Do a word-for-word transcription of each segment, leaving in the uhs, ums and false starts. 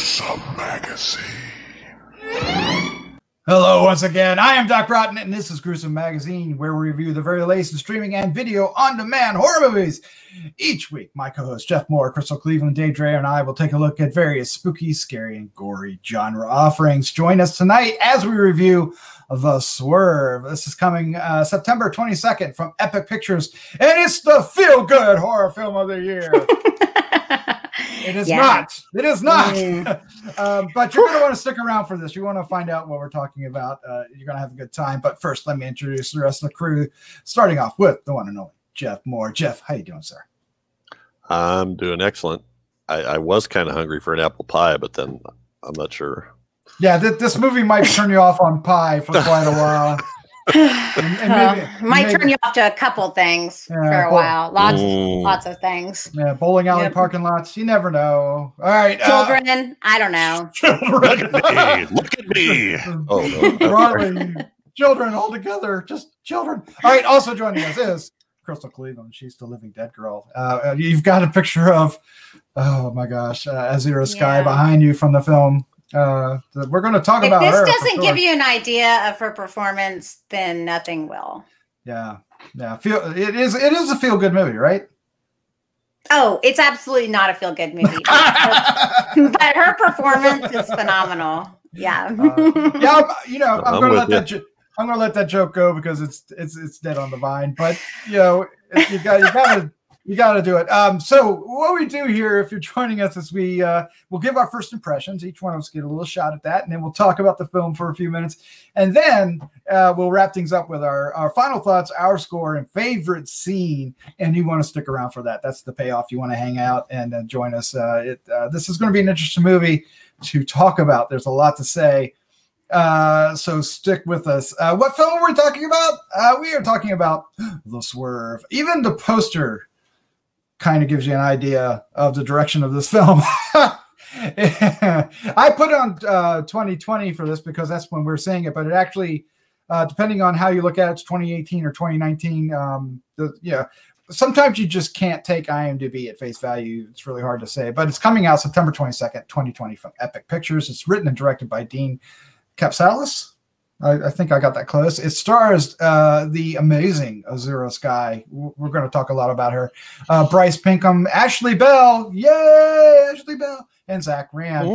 Gruesome Magazine. Hello once again. I am Doc Rotten, and this is Gruesome Magazine, where we review the very latest in streaming and video on-demand horror movies. Each week, my co-hosts Jeff Moore, Crystal Cleveland, Dave Dreher, and I will take a look at various spooky, scary, and gory genre offerings. Join us tonight as we review The Swerve. This is coming uh, September twenty-second from Epic Pictures, and it's the feel-good horror film of the year. It is yeah. not. It is not. Mm. um, but you're going to want to stick around for this. You want to find out what we're talking about. Uh, you're going to have a good time. But first, let me introduce the rest of the crew, starting off with the one and only Jeff Moore. Jeff, how you doing, sir? I'm doing excellent. I, I was kind of hungry for an apple pie, but then I'm not sure. Yeah, th this movie might turn you off on pie for quite a while. And, and maybe, uh, might maybe, turn you off to a couple things yeah, for a while. Lots, mm. lots of things. Yeah, bowling alley yep. parking lots. You never know. All right, children. Uh, I don't know. Children. Look at me. Look at me. Oh no. Broadly, children all together. Just children. All right. Also joining us is Crystal Cleveland. She's the living dead girl. Uh, you've got a picture of, oh my gosh, uh, Azura Skye yeah. behind you from the film. Uh, we're going to talk if about this her, doesn't sure. give you an idea of her performance, then nothing will. Yeah, yeah. Feel it is. It is a feel good movie, right? Oh, it's absolutely not a feel good movie, but, her, but her performance is phenomenal. Yeah, uh, yeah. I'm, you know, I'm, I'm going to let that. I'm going to let that joke go because it's it's it's dead on the vine. But you know, you got you got to. You got to do it. Um, so what we do here, if you're joining us, is we uh, we'll give our first impressions. Each one of us get a little shot at that, and then we'll talk about the film for a few minutes, and then uh, we'll wrap things up with our, our final thoughts, our score, and favorite scene. And you want to stick around for that. That's the payoff. You want to hang out and uh, join us. Uh, it, uh, this is going to be an interesting movie to talk about. There's a lot to say, uh, so stick with us. Uh, what film are we talking about? Uh, we are talking about The Swerve. Even the poster kind of gives you an idea of the direction of this film. I put on uh, twenty twenty for this because that's when we're seeing it, but it actually, uh, depending on how you look at it, it's twenty eighteen or twenty nineteen. Um, the, yeah, sometimes you just can't take I M D B at face value. It's really hard to say, but it's coming out September twenty-second, twenty twenty from Epic Pictures. It's written and directed by Dean Kapsalis. I, I think I got that close. It stars uh, the amazing Azura Skye. We're going to talk a lot about her. Uh, Bryce Pinkham, Ashley Bell, yay, Ashley Bell, and Zach Rand.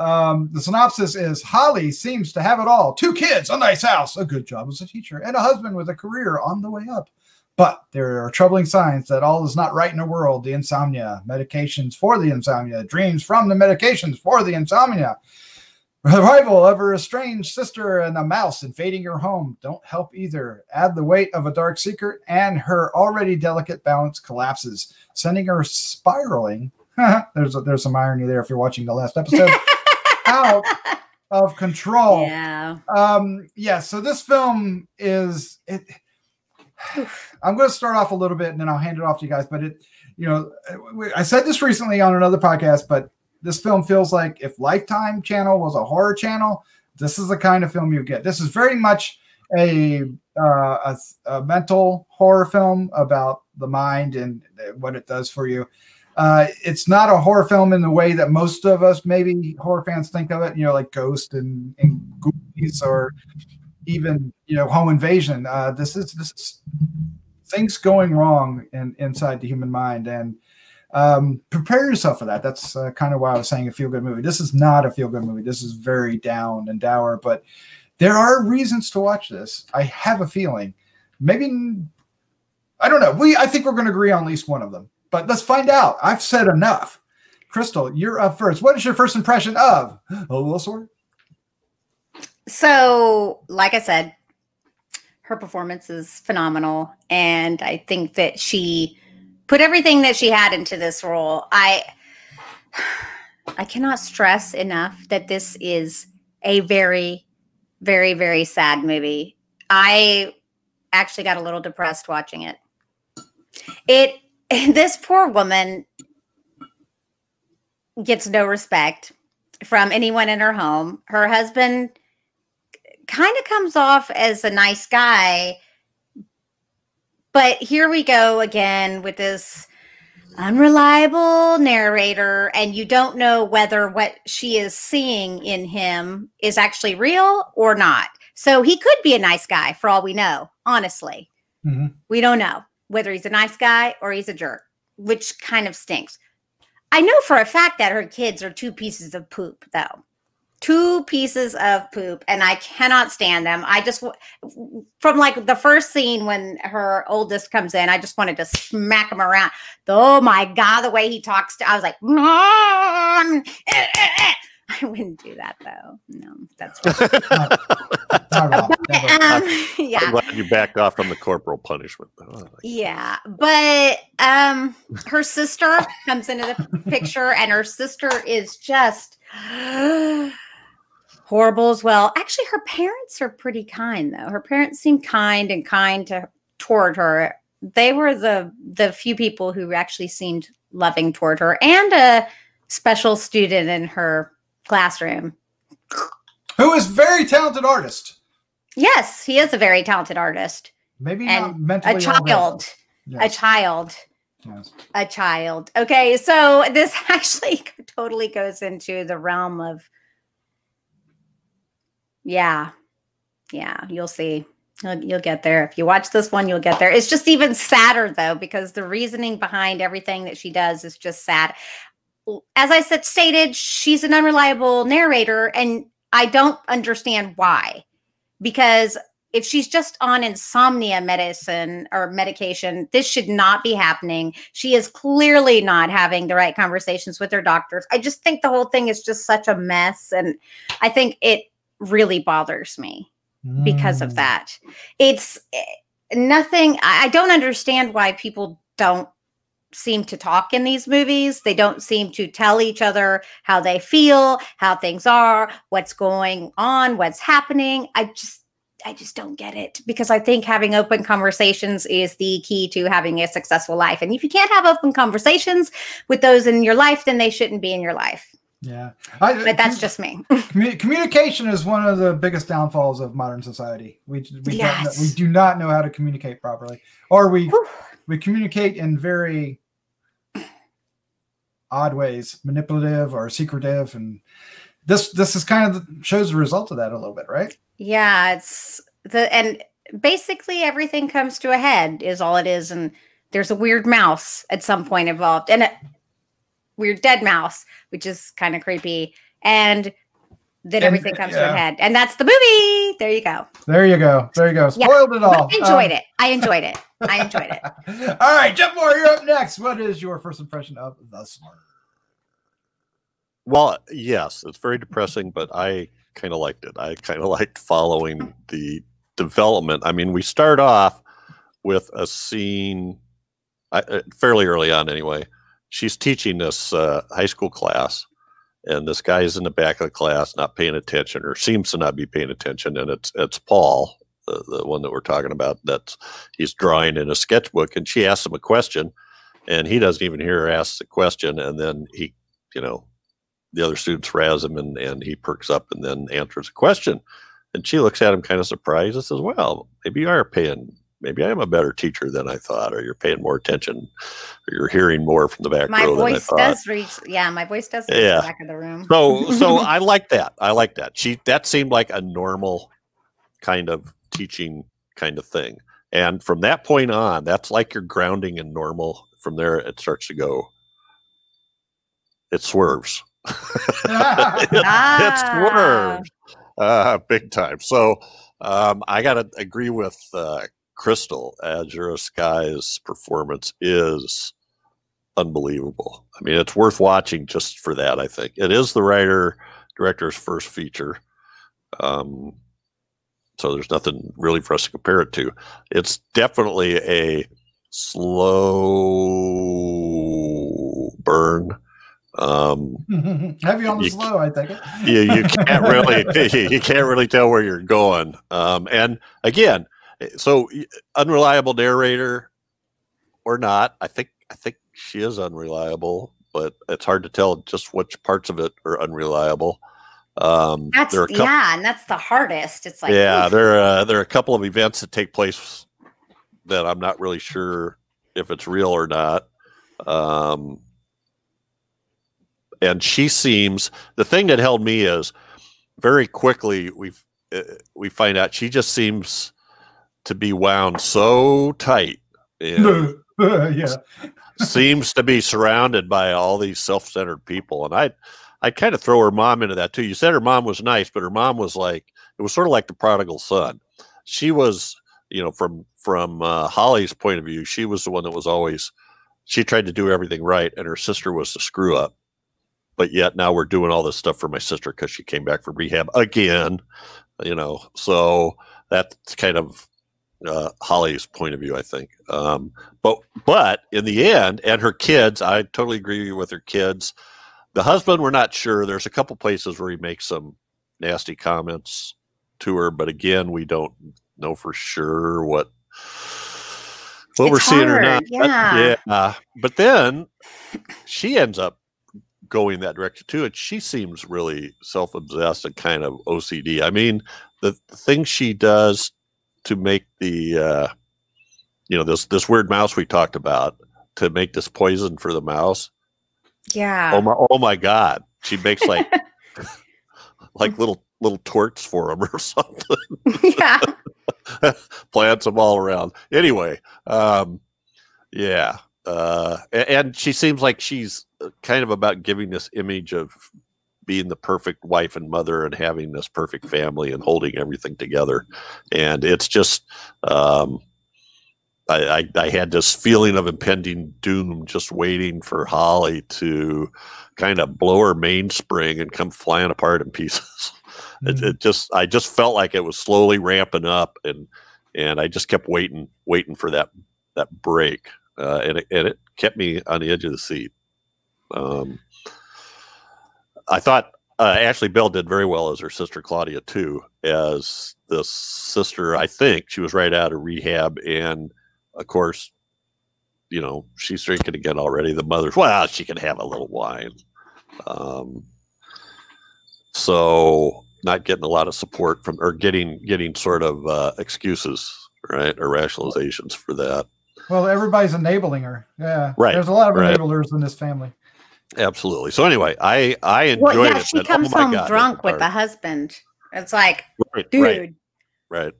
Um, the synopsis is, Holly seems to have it all. Two kids, a nice house, a good job as a teacher, and a husband with a career on the way up. But there are troubling signs that all is not right in the world. The insomnia, medications for the insomnia, dreams from the medications for the insomnia. The rival of her estranged sister and a mouse invading her home don't help either. Add the weight of a dark secret, and her already delicate balance collapses, sending her spiraling. there's a, there's some irony there if you're watching the last episode. Out of control. Yeah. Um, yeah. So this film is it. I'm going to start off a little bit, and then I'll hand it off to you guys. But it, you know, I said this recently on another podcast, but this film feels like if Lifetime Channel was a horror channel, this is the kind of film you get. This is very much a, uh, a, a mental horror film about the mind and what it does for you. Uh, it's not a horror film in the way that most of us, maybe horror fans, think of it, you know, like Ghost and, and Ghoulies, or even, you know, Home Invasion. Uh, this is, this is things going wrong in, inside the human mind. And, Um, prepare yourself for that. That's uh, kind of why I was saying a feel-good movie. This is not a feel-good movie. This is very down and dour, but there are reasons to watch this. I have a feeling. Maybe, I don't know. We, I think we're going to agree on at least one of them, but let's find out. I've said enough. Crystal, you're up first. What is your first impression of The Swerve? So, like I said, her performance is phenomenal, and I think that she put everything that she had into this role. I I cannot stress enough that this is a very, very, very sad movie. I actually got a little depressed watching it. It this poor woman gets no respect from anyone in her home. Her husband kind of comes off as a nice guy. But here we go again with this unreliable narrator, and you don't know whether what she is seeing in him is actually real or not. So he could be a nice guy for all we know, honestly. Mm-hmm. We don't know whether he's a nice guy or he's a jerk, which kind of stinks. I know for a fact that her kids are two pieces of poop, though. Two pieces of poop, and I cannot stand them. I just, from like the first scene when her oldest comes in, I just wanted to smack him around. Oh my God, the way he talks to, I was like, mmm, eh, eh, eh. I wouldn't do that though. No, that's not, not wrong. Um, yeah. I'm glad you backed off from the corporal punishment. Oh, yeah, but um, her sister comes into the picture, and her sister is just horrible as well. Actually, her parents are pretty kind though. Her parents seem kind and kind to, toward her. They were the the few people who actually seemed loving toward her, and a special student in her classroom who is very talented artist. Yes, he is a very talented artist. Maybe and not mentally a child. Yes. A child. Yes. A child. Okay, so this actually totally goes into the realm of, yeah, yeah, you'll see. You'll, you'll get there. If you watch this one, you'll get there. It's just even sadder, though, because the reasoning behind everything that she does is just sad. As I said, stated, she's an unreliable narrator, and I don't understand why. Because if she's just on insomnia medicine or medication, this should not be happening. She is clearly not having the right conversations with her doctors. I just think the whole thing is just such a mess. And I think it really bothers me mm. because of that. It's nothing. I don't understand why people don't seem to talk in these movies. They don't seem to tell each other how they feel, how things are, what's going on, what's happening. I just, I just don't get it, because I think having open conversations is the key to having a successful life. And if you can't have open conversations with those in your life, then they shouldn't be in your life. Yeah. I, but that's just me. Communication is one of the biggest downfalls of modern society. We, we, yes. we do not know how to communicate properly, or we, Whew. we communicate in very odd ways, manipulative or secretive. And this, this is kind of the, shows the result of that a little bit, right? Yeah, it's the, and basically everything comes to a head is all it is. And there's a weird mouse at some point involved, and a weird dead mouse, which is kind of creepy. And then and, everything comes yeah. to a head, and that's the movie. There you go. There you go. There you go. Spoiled yeah. it all. But I enjoyed um. it. I enjoyed it. I enjoyed it. All right, Jeff Moore, you're up next. What is your first impression of The Swerve? Well, yes, it's very depressing, but I kind of liked it. I kind of liked following the development. I mean, we start off with a scene uh, fairly early on anyway. She's teaching this uh, high school class, and this guy is in the back of the class not paying attention, or seems to not be paying attention, and it's, it's Paul, the, the one that we're talking about, that's he's drawing in a sketchbook, and she asks him a question, and he doesn't even hear her ask the question, and then he, you know, the other students razz him, and, and he perks up and then answers a question, and she looks at him kind of surprised and says, well, maybe you are paying, maybe I am a better teacher than I thought, or you're paying more attention, or you're hearing more from the back my row voice than I does thought. Reach, yeah, my voice does reach yeah. the back of the room. So, so I like that. I like that. She, that seemed like a normal kind of teaching kind of thing. And from that point on, that's like your grounding in normal. From there, it starts to go, it swerves. it, ah. it swerves uh, big time. So um, I got to agree with uh, Crystal. Azura Skye's performance is unbelievable. I mean, it's worth watching just for that, I think. It is the writer, director's first feature. Um, so there's nothing really for us to compare it to. It's definitely a slow burn. Um, Heavy on the you, slow, I think. you, you can't really, you can't really tell where you're going. Um, and again, so unreliable narrator or not, I think I think she is unreliable, but it's hard to tell just which parts of it are unreliable. Um, that's there are couple, yeah, and that's the hardest. It's like yeah, oof. there are, there are a couple of events that take place that I'm not really sure if it's real or not. Um, and she seems, the thing that held me is very quickly we uh, we find out she just seems to be wound so tight. And yeah. Seems to be surrounded by all these self-centered people. And I, I kind of throw her mom into that too. You said her mom was nice, but her mom was like, it was sort of like the prodigal son. She was, you know, from, from uh, Holly's point of view, she was the one that was always, she tried to do everything right. And her sister was the screw up, but yet now we're doing all this stuff for my sister, 'cause she came back from rehab again, you know? So that's kind of, uh Holly's point of view, I think. Um but but in the end, and her kids, I totally agree with her kids. The husband, we're not sure. There's a couple places where he makes some nasty comments to her, but again, we don't know for sure what what it's we're hard. seeing or not. Yeah. yeah. But then she ends up going that direction too, and she seems really self-obsessed and kind of O C D. I mean, the, the thing she does to make the, uh, you know, this, this weird mouse we talked about, to make this poison for the mouse. Yeah. Oh my, oh my God. She makes like, like little, little torts for them or something. Yeah. Plants them all around. Anyway. Um, yeah. Uh, and, and she seems like she's kind of about giving this image of being the perfect wife and mother and having this perfect family and holding everything together. And it's just, um, I, I, I had this feeling of impending doom, just waiting for Holly to kind of blow her mainspring and come flying apart in pieces. Mm-hmm. it, it just, I just felt like it was slowly ramping up, and, and I just kept waiting, waiting for that, that break. Uh, and it, and it kept me on the edge of the seat. Um, I thought uh, Ashley Bell did very well as her sister Claudia too, as this sister. I think she was right out of rehab, and of course, you know, she's drinking again already. The mother's, well, she can have a little wine, um, so not getting a lot of support from, or getting getting sort of uh, excuses, right, or rationalizations for that. Well, everybody's enabling her. Yeah, right. There's a lot of right. enablers in this family. Absolutely. So anyway, I I enjoyed well, yeah, it. She that, comes oh home God, drunk with the husband. It's like, right, dude, right, right.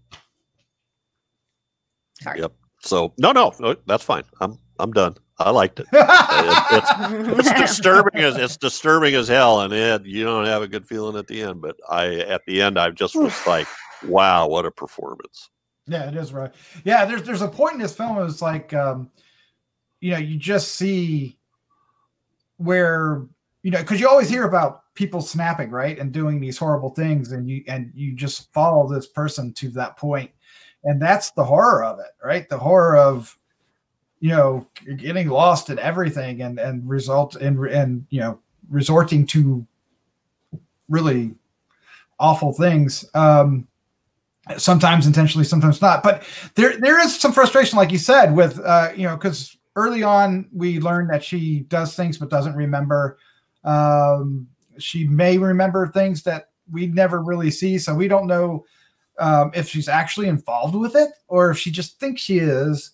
Sorry. Yep. So no, no, no, that's fine. I'm I'm done. I liked it. it it's, it's disturbing as it's disturbing as hell, and it you don't have a good feeling at the end. But I at the end, I just was like, wow, what a performance. Yeah, it is right. Yeah, there's there's a point in this film. It's like, um, you know, you just see. Where, you know, because you always hear about people snapping, right, and doing these horrible things, and you and you just follow this person to that point, and that's the horror of it, right? The horror of, you know, getting lost in everything, and and result in and you know resorting to really awful things, um, sometimes intentionally, sometimes not. But there there is some frustration, like you said, with uh, you know, because. Early on, we learned that she does things but doesn't remember. Um, she may remember things that we never really see, so we don't know um, if she's actually involved with it or if she just thinks she is.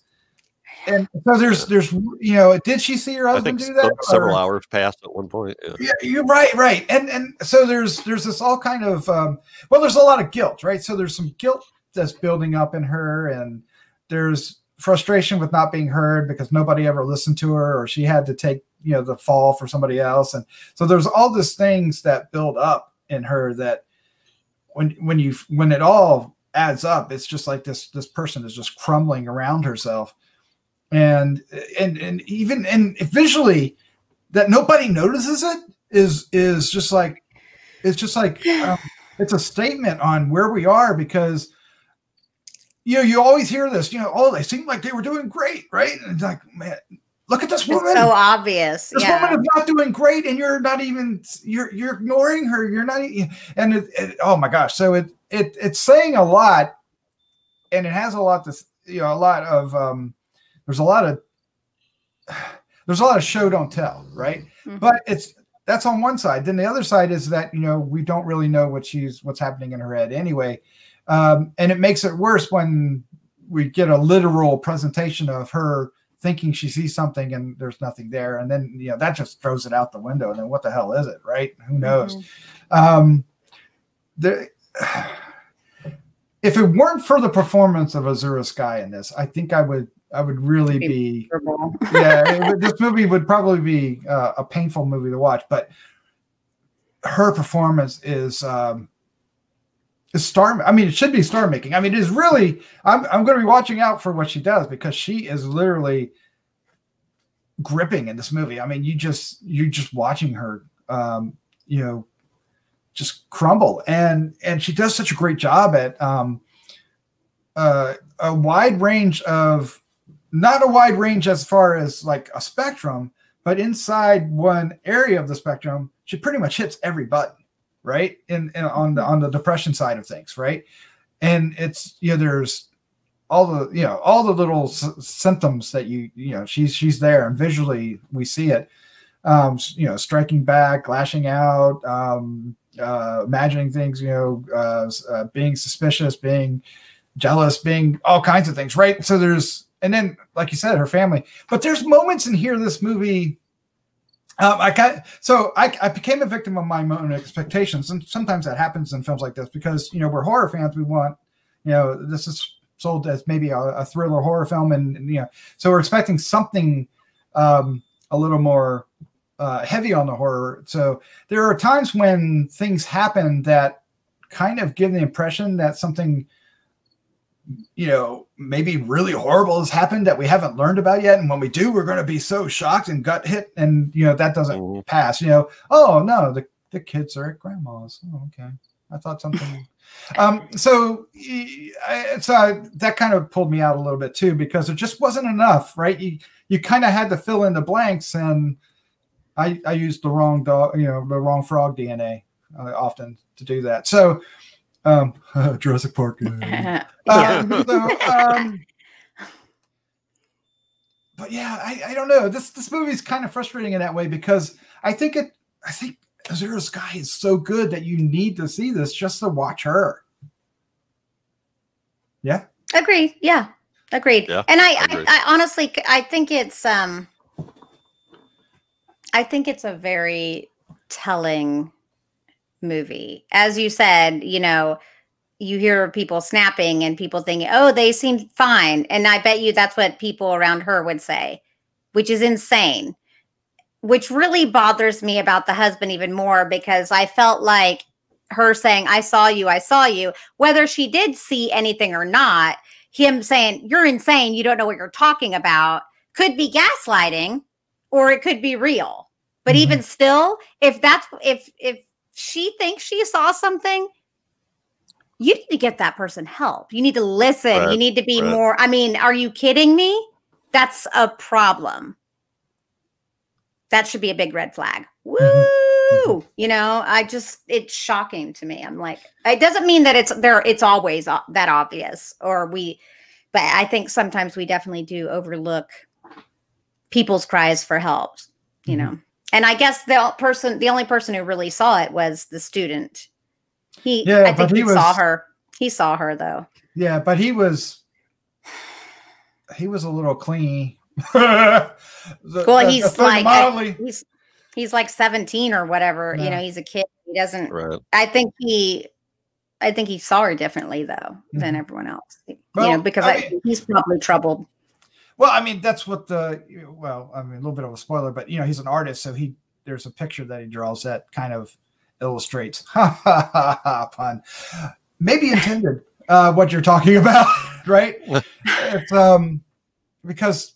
And so there's, there's, you know, did she see her husband do that? Several or? hours passed at one point. Yeah. yeah, you're right, right. And and so there's there's this all kind of um, well, there's a lot of guilt, right? So there's some guilt that's building up in her, and there's. Frustration with not being heard because nobody ever listened to her, or she had to take, you know, the fall for somebody else. And so there's all these things that build up in her that when, when you, when it all adds up, it's just like this, this person is just crumbling around herself. And, and, and even, and visually that nobody notices it is, is just like, it's just like, um, it's a statement on where we are, because you know, you always hear this, you know, oh, they seemed like they were doing great, right? And it's like, man, look at this woman. It's so obvious. This yeah. woman is not doing great, and you're not even, you're you're ignoring her. You're not, and it, it, oh my gosh. So it it it's saying a lot, and it has a lot to, you know, a lot of, um, there's a lot of, there's a lot of show don't tell, right? Mm-hmm. But it's, that's on one side. Then the other side is that, you know, we don't really know what she's, what's happening in her head anyway. Um, and it makes it worse when we get a literal presentation of her thinking she sees something and there's nothing there. And then, you know, that just throws it out the window. And then what the hell is it, right? Who knows? Mm-hmm. um, there, if it weren't for the performance of Azura Skye in this, I think I would I would really be, yeah, it, this movie would probably be uh, a painful movie to watch. But her performance is um, is star. I mean, it should be star making. I mean, it is really. I'm I'm going to be watching out for what she does, because she is literally gripping in this movie. I mean, you just you're just watching her, um, you know, just crumble, and and she does such a great job at um, uh, a wide range of. Not a wide range as far as like a spectrum, but inside one area of the spectrum, she pretty much hits every button, right? And on the on the depression side of things, right? And it's, you know, there's all the, you know, all the little s symptoms that you you know she's she's there, and visually we see it, um, you know, striking back, lashing out, um, uh, imagining things, you know, uh, uh, being suspicious, being jealous, being all kinds of things, right? So there's And then, like you said, her family. But there's moments in here, this movie. Um, I got, so I, I became a victim of my own expectations, and sometimes that happens in films like this, because you know we're horror fans. We want, you know, this is sold as maybe a, a thriller horror film, and, and you know, so we're expecting something um, a little more uh, heavy on the horror. So there are times when things happen that kind of give the impression that something, you know, maybe really horrible has happened that we haven't learned about yet. And when we do, we're going to be so shocked and gut hit. And, you know, that doesn't mm-hmm. pass, you know, oh no, the, the kids are at grandma's. Oh, okay. I thought something. um, so, I, so I, that kind of pulled me out a little bit too, because it just wasn't enough, right? You, you kind of had to fill in the blanks, and I, I used the wrong dog, you know, the wrong frog D N A uh, often to do that. So, Um, uh, Jurassic Park. Uh, yeah. um, so, um, but yeah, I, I don't know. This this movie's kind of frustrating in that way, because I think it I think Azura Skye is so good that you need to see this just to watch her. Yeah. Agreed. Yeah. Agreed. Yeah, and I, agreed. I I honestly I think it's um I think it's a very telling movie. As you said, you know, you hear people snapping and people thinking, oh, they seem fine. And I bet you that's what people around her would say, which is insane, which really bothers me about the husband even more, because I felt like her saying, I saw you, I saw you, whether she did see anything or not, him saying, you're insane, you don't know what you're talking about, could be gaslighting, or it could be real. But mm-hmm. even still, if that's, if, if, she thinks she saw something, you need to get that person help. You need to listen. Right, you need to be right. more. I mean, are you kidding me? That's a problem. That should be a big red flag. Woo! Mm-hmm. You know, I just, it's shocking to me. I'm like, it doesn't mean that it's there. It's always that obvious, or we, but I think sometimes we definitely do overlook people's cries for help, you mm-hmm. know? And I guess the person, the only person who really saw it was the student. He, yeah, I think he, he was, saw her. He saw her though. Yeah, but he was, he was a little clingy. the, well, he's the, the like, I, he's, he's like seventeen or whatever. Yeah. You know, he's a kid. He doesn't. Right. I think he, I think he saw her differently though mm-hmm. than everyone else. Well, you know, because I I, mean, he's probably troubled. Well, I mean, that's what the, well, I mean, a little bit of a spoiler, but, you know, he's an artist. So he, there's a picture that he draws that kind of illustrates, ha, ha, ha, ha, pun, maybe intended, uh, what you're talking about, right? It's, um, because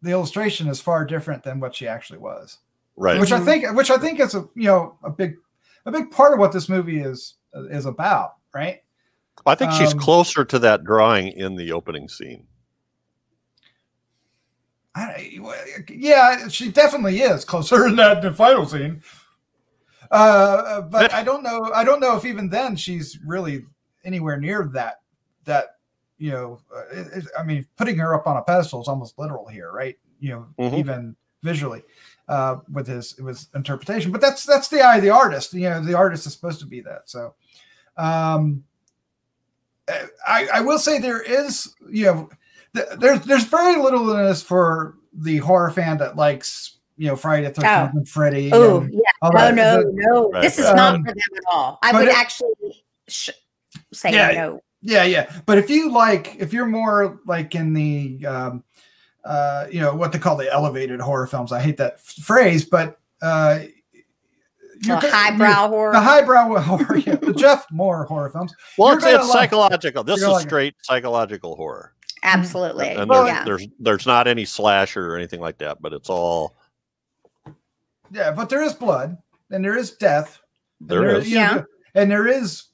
the illustration is far different than what she actually was. Right. Which I think, which I think is a, you know, a big, a big part of what this movie is, is about. Right. I think um, she's closer to that drawing in the opening scene. I, yeah, she definitely is closer in that the final scene. Uh, but I don't know. I don't know if even then she's really anywhere near that. That you know, it, it, I mean, putting her up on a pedestal is almost literal here, right? You know, mm-hmm. even visually uh, with his with interpretation. But that's that's the eye of the artist. You know, the artist is supposed to be that. So, um, I I will say there is you know. there's there's very little in this for the horror fan that likes, you know, Friday the thirteenth oh. and Freddy. Oh, yeah. No, no, no. Right, this right. is not um, for them at all. I would it, actually sh say yeah, no. Yeah, yeah. But if you like, if you're more like in the, um, uh, you know, what they call the elevated horror films. I hate that phrase, but uh, the highbrow horror. The highbrow horror. Yeah, the Jeff Moore horror films. Well, it's, it's psychological. This is like straight it. psychological horror. Absolutely. And, and well, there's, yeah. there's there's not any slasher or anything like that, but it's all. Yeah, but there is blood, and there is death. There, there is, yeah, know, and there is.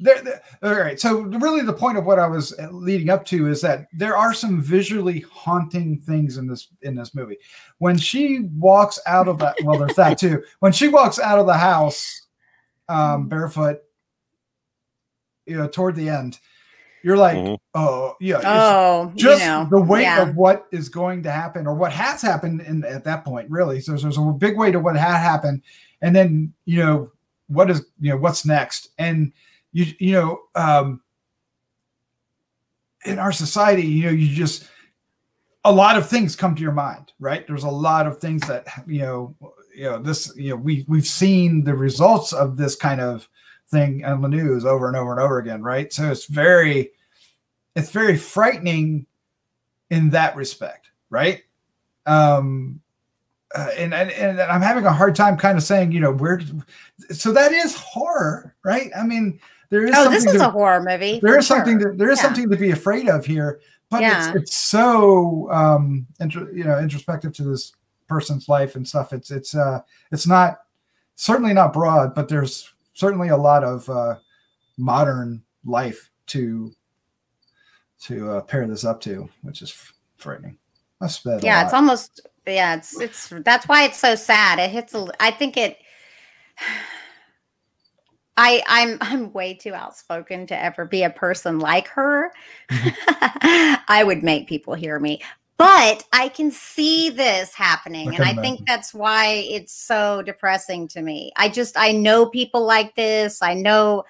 There, there, all right. So really, the point of what I was leading up to is that there are some visually haunting things in this in this movie. When she walks out of that, well, there's that too. When she walks out of the house, um, barefoot, you know, toward the end, you're like, mm-hmm. oh, yeah, oh, just you know, the weight yeah. of what is going to happen or what has happened in, at that point, really. So there's, there's a big weight of what had happened, and then you know what is you know what's next, and You you know, um, in our society, you know, you just a lot of things come to your mind, right? There's a lot of things that you know, you know, this you know, we we've seen the results of this kind of thing on the news over and over and over again, right? So it's very, it's very frightening in that respect, right? Um, uh, and and and I'm having a hard time kind of saying, you know, where did, so that is horror, right? I mean. There is oh, this is to, a horror movie. There is sure. something. To, there is yeah. something to be afraid of here, but yeah. it's, it's so um, inter, you know, introspective to this person's life and stuff. It's it's uh, it's not certainly not broad, but there's certainly a lot of uh, modern life to to uh, pair this up to, which is frightening. That's bad. Yeah, it's almost yeah, it's it's that's why it's so sad. It hits. A, I think it. I, I'm I'm way too outspoken to ever be a person like her. I would make people hear me, but I can see this happening, and I think that's why it's so depressing to me. I just I know people like this. I know,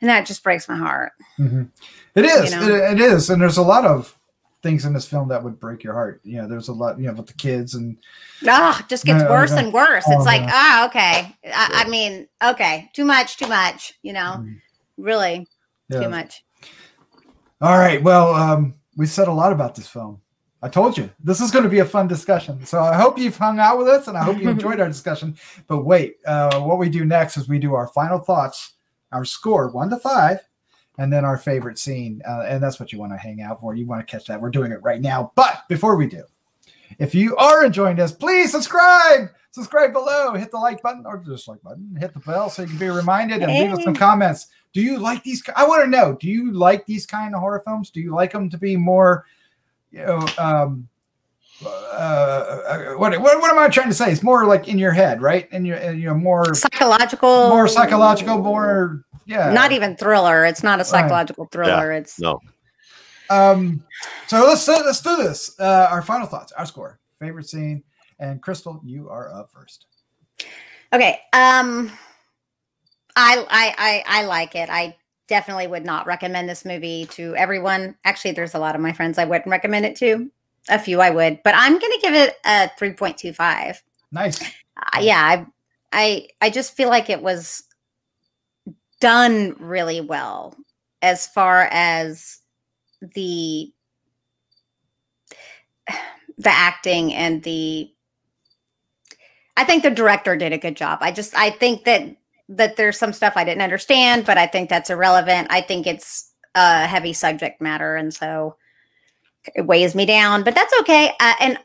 and that just breaks my heart. Mm-hmm. It is, you know? it, it is, and there's a lot of things in this film that would break your heart. You know, there's a lot, you know, with the kids and ah, oh, just gets uh, worse uh, and worse. It's like, ah, oh, okay. I, yeah. I mean, okay. Too much, too much, you know, really yeah. too much. All right. Well, um, we said a lot about this film. I told you, this is going to be a fun discussion. So I hope you've hung out with us and I hope you enjoyed our discussion, but wait, uh, what we do next is we do our final thoughts, our score one to five, and then our favorite scene. Uh, and that's what you want to hang out for. You want to catch that. We're doing it right now. But before we do, if you are enjoying this, please subscribe. Subscribe below. Hit the like button or just like button. Hit the bell so you can be reminded and hey. leave us some comments. Do you like these? I want to know. Do you like these kind of horror films? Do you like them to be more, you know, um, uh, what, what, what am I trying to say? It's more like in your head, right? And you're, you know, more psychological, more psychological, more. Yeah. Not even thriller. It's not a psychological right. thriller. Yeah. It's no. Um, so let's let's do this. Uh, our final thoughts, our score, favorite scene, and Crystal, you are up first. Okay. Um, I I I, I like it. I definitely would not recommend this movie to everyone. Actually, there's a lot of my friends I wouldn't recommend it to. A few I would, but I'm gonna give it a three point two five. Nice. Uh, yeah. I I I just feel like it was done really well as far as the the acting and the I think the director did a good job. I just I think that that there's some stuff I didn't understand, but I think that's irrelevant. I think it's a heavy subject matter, and so it weighs me down, but that's okay. Uh, and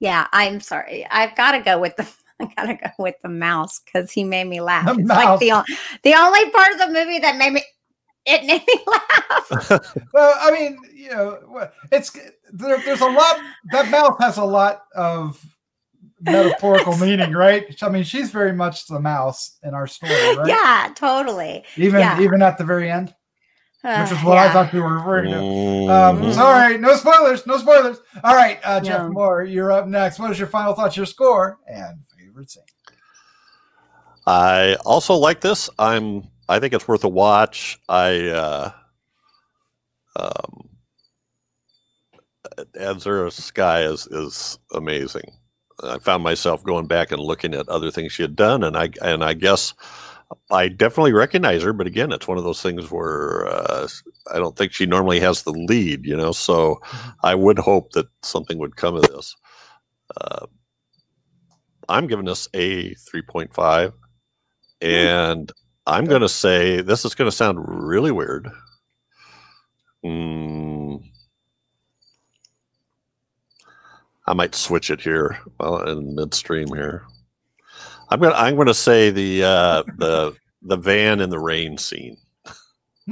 yeah, I'm sorry. I've got to go with the I gotta go with the mouse because he made me laugh. The it's mouse. like the, the only part of the movie that made me it made me laugh. Well, I mean, you know, it's there, there's a lot. That mouse has a lot of metaphorical meaning, right? I mean, she's very much the mouse in our story, right? Yeah, totally. Even yeah. even at the very end, uh, which is what yeah. I thought we were referring to. Um, so, all right, no spoilers, no spoilers. All right, uh, Jeff no. Moore, you're up next. What is your final thoughts? Your score and. I also like this. I'm. I think it's worth a watch. I. Uh, um, Azura Skye is is amazing. I found myself going back and looking at other things she had done, and I and I guess I definitely recognize her. But again, it's one of those things where uh, I don't think she normally has the lead, you know. So I would hope that something would come of this. Uh, I'm giving this a three point five, and I'm going to say this is going to sound really weird. Mm, I might switch it here. Well, in midstream here, I'm gonna I'm gonna say the uh, the the van in the rain scene.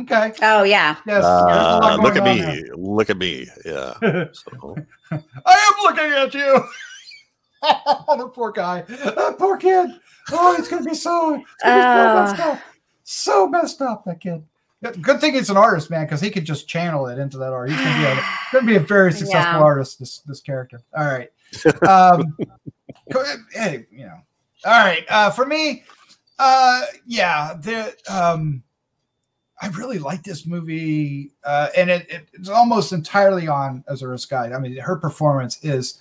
Okay. Oh yeah. Yes. Uh, look at me. Now. Look at me. Yeah. So. I am looking at you. The poor guy. Uh, poor kid. Oh, it's gonna be so. It's gonna uh, be so messed up. So messed up, that kid. Good thing he's an artist, man, because he could just channel it into that art. He's gonna be a, gonna be a very successful yeah. artist. This this character. All right. Um, hey, you know. All right. Uh, for me, uh, yeah, the um, I really like this movie, uh, and it, it it's almost entirely on Azura Skye. I mean, her performance is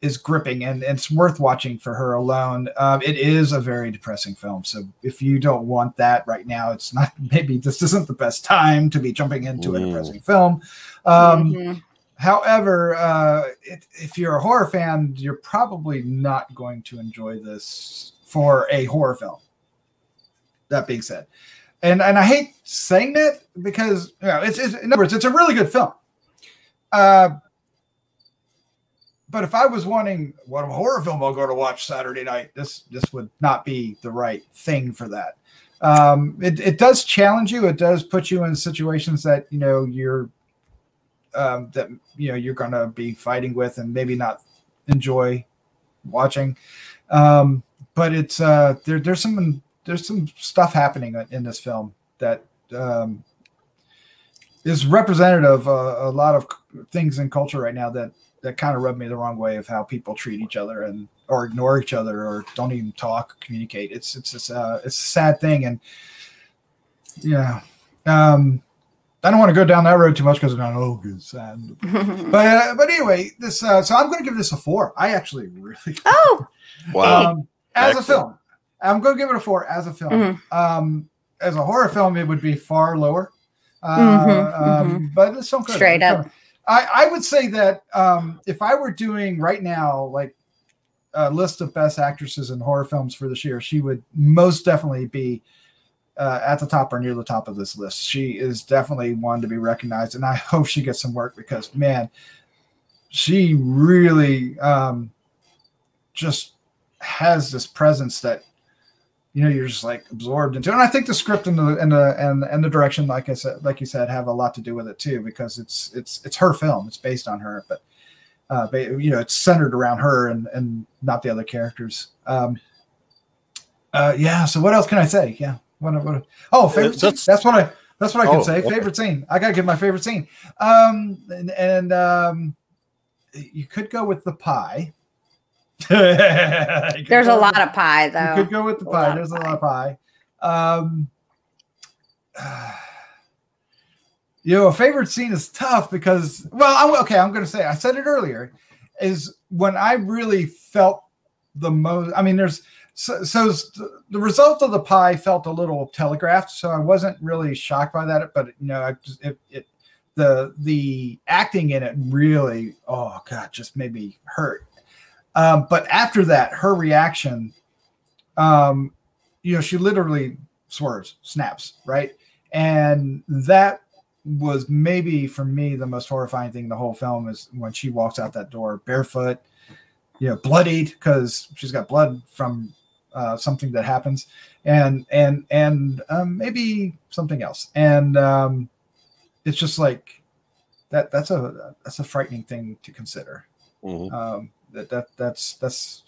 is gripping, and, and it's worth watching for her alone. Um, it is a very depressing film, so if you don't want that right now, it's not. Maybe this isn't the best time to be jumping into mm. a depressing film. Um, mm-hmm. However, uh, it, if you're a horror fan, you're probably not going to enjoy this for a horror film. That being said, and and I hate saying that because you know, it's, it's in other words, it's a really good film. Uh, but if I was wanting what a horror film I'll go to watch Saturday night, this this would not be the right thing for that. Um, it it does challenge you. It does put you in situations that you know you're. Um, that you know you're gonna be fighting with and maybe not enjoy watching, um, but it's uh, there. There's some there's some stuff happening in this film that um, is representative of a, a lot of things in culture right now that that kind of rubbed me the wrong way of how people treat each other and or ignore each other or don't even talk, communicate. It's it's just, uh, it's a sad thing, and yeah. Um, I don't want to go down that road too much because I'm not oh good sad. But uh, but anyway, this uh, so I'm going to give this a four. I actually really oh wow um, as Excellent. a film, I'm going to give it a four as a film. Mm-hmm. Um, as a horror film, it would be far lower. Uh, mm-hmm. Um, mm-hmm. But it's so good. Straight up, I, I would say that um, if I were doing right now like a list of best actresses in horror films for this year, she would most definitely be. Uh, at the top or near the top of this list. She is definitely one to be recognized, and I hope she gets some work because, man, she really um, just has this presence that, you know, you're just like absorbed into. And I think the script and the and the and, and the direction, like I said, like you said, have a lot to do with it too because it's it's it's her film. It's based on her, but uh, you know, it's centered around her and and not the other characters. Um, uh, yeah. So what else can I say? Yeah. What a, what a, oh, favorite scene. That's what I. That's what I can oh, say. Favorite okay. scene. I gotta give my favorite scene. Um, and, and um, you could go with the pie. There's a lot with, of pie, though. You could go with the a pie. There's a lot of pie. Um, uh, you know, a favorite scene is tough because, well, I'm, okay, I'm gonna say I said it earlier, is when I really felt the most. I mean, there's. So, so the result of the pie felt a little telegraphed, so I wasn't really shocked by that. But you know, I just, it, it, the the acting in it really, oh god, just made me hurt. Um, but after that, her reaction, um, you know, she literally swerves, snaps, right, and that was maybe for me the most horrifying thing in the whole film is when she walks out that door barefoot, you know, bloodied because she's got blood from. Uh, something that happens, and and and um, maybe something else, and um, it's just like that. That's a that's a frightening thing to consider. Mm-hmm. um, that that that's that's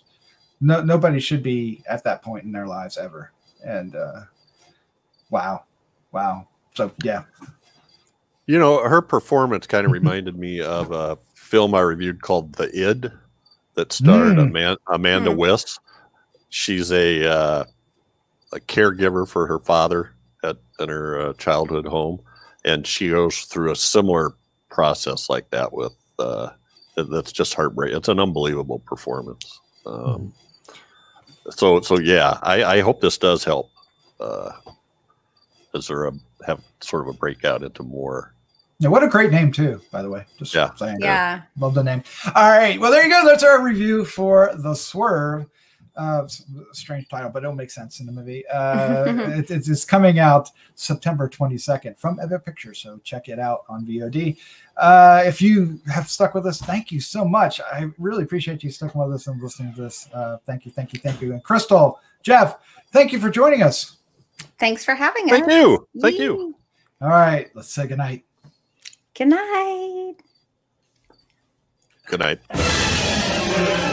no nobody should be at that point in their lives ever. And uh, wow, wow. So yeah, you know, her performance kind of reminded me of a film I reviewed called The Id that starred mm. Amanda, Amanda mm. Wiss. She's a uh, a caregiver for her father at in her uh, childhood home, and she goes through a similar process like that with uh, that's just heartbreaking. It's an unbelievable performance. Um, mm-hmm. So, so yeah, I, I hope this does help. Uh, Azura have sort of a breakout into more. Yeah, what a great name too, by the way. Just yeah. saying. Yeah. Love the name. All right. Well, there you go. That's our review for The Swerve. Uh, strange title, but it'll make sense in the movie. Uh, it, it's, it's coming out September twenty-second from Epic Pictures, so check it out on V O D. Uh, if you have stuck with us, thank you so much. I really appreciate you sticking with us and listening to this. Uh, thank you, thank you, thank you. And Crystal, Jeff, thank you for joining us. Thanks for having us. Thank you. Thank you. All right. Let's say goodnight. Good night. Good night.